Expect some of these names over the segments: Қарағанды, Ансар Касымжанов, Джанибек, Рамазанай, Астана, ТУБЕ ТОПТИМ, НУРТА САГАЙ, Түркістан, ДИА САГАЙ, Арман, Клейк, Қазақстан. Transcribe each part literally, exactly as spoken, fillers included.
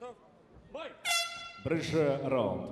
Готов? Бой! Брыжи раунд.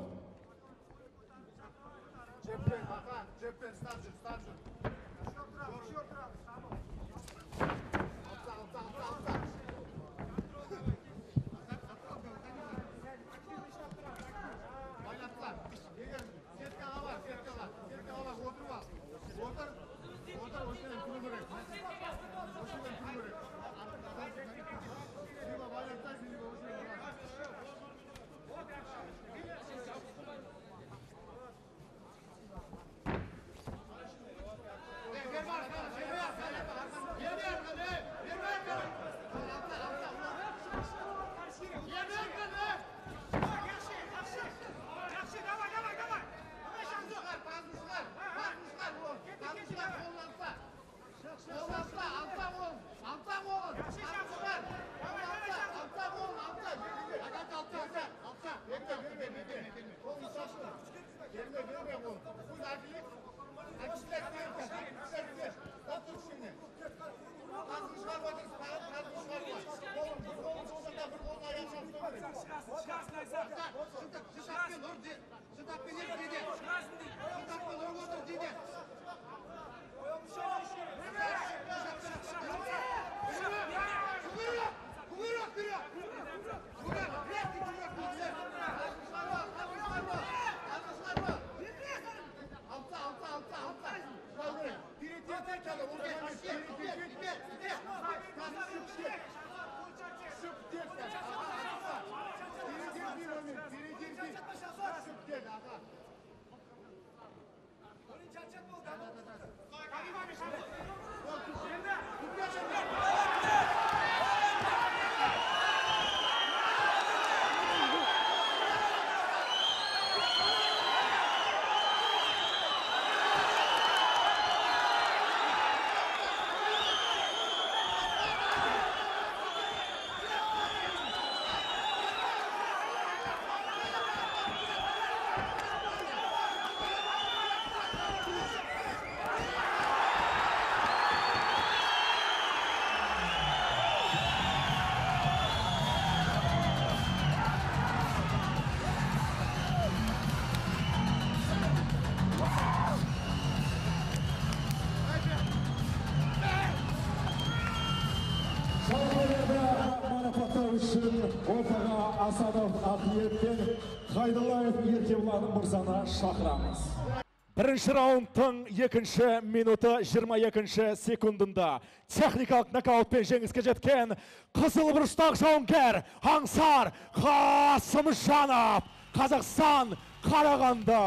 Бірінші раундтың екінші минуты жиырма екінші секундында техникалық нокаутпен жеңіске жеткен қызыл бұрыштақ жауынгер Ансар Касымжанов, Қазақстан, Қарағанды.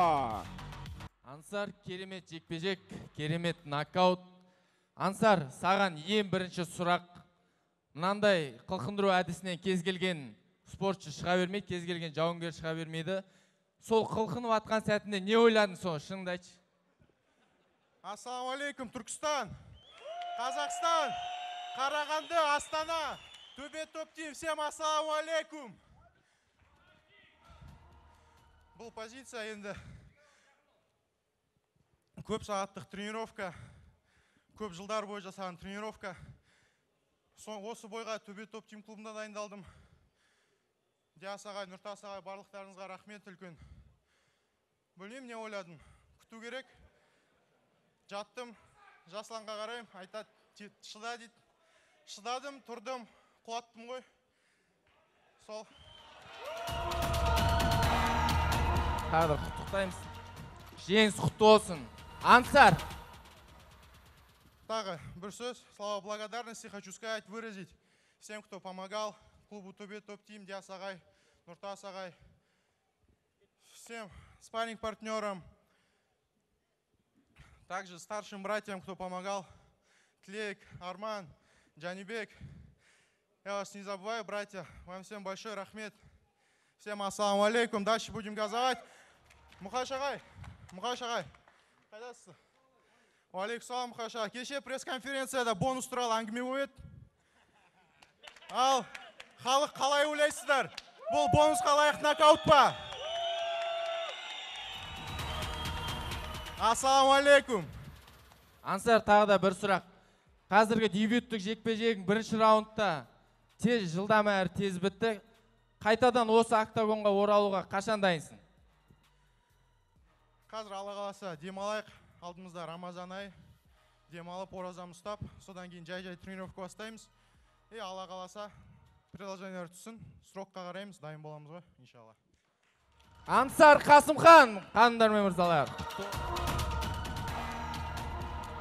Ансар керемет жекпе-жек, керемет нокаут. Ансар, саған ең бірінші сұрақ. Мынандай қылқындыру әдісінен кез келген спортшы шыға бермейді, кез келген жауынгер шыға бермейді. Сол қылқынып атқан сәтінде не ойладың соны шыныңды айтшы? Ассаламу алейкум, Түркістан, Қазақстан, Қарағанды, Астана, Тубе Топтим, всем ассаламу алейкум. Бұл позиция енді көп сағаттық тренировка, көп жылдар бойы жасаған тренировка. Осы бойға Тубе Топтим клубында дайындалдым. ДИА САГАЙ, НУРТА САГАЙ, барлықтарыңызға рахмет үлкен. Білмеймін, не ойладым. Күту керек. Жаттым, жасланға қараймын. Айтат, шыда дейді. Шыдадым, тұрдым, құлаттым ғой. Сол. Қадыр, құттықтаймыз. Жеңіс құтты болсын. Ансар. Тағы бір сөз. Слава благодарности хочу сказать, выразить всем, кто помогал. Клубу ТУБЕ ТОПТИМ, ДИА САГАЙ, НУРТА САГАЙ, всем спарринг-партнерам, также старшим братьям, кто помогал, Клейк, Арман, Джанибек. Я вас не забываю, братья, вам всем большой рахмет, всем ассаламу алейкум, дальше будем газовать. Мухашагай, Мухашагай, қайдасыз? Алейкум салам, Мухашагай. Кеше пресс-конференцияда бонус туралы әңгіме өт. Ал... Халық қалай ойлайсыздар? Бұл бонусқа лайық нокаут па? Ассаламу алейкум. Ансар, тағы да бір сұрақ. Қазіргі дебюттік жекпе-жегін бірінші раундта тез жылдам әрі тез бітті. қайтадан осы октагонға оралуға қашан дайынсың? Қазір Алла қаласа демалайық. Алдымызда Рамазанай. Демалып оразам ұстап, содан кейін жай-жай тренировка бастаймыз. И Алла қаласа продолжение өртісін. Срокқа қараймыз, дайын боламыз ғой, иншалла. Ансар Касымхан, қанымдар мен мырзалар.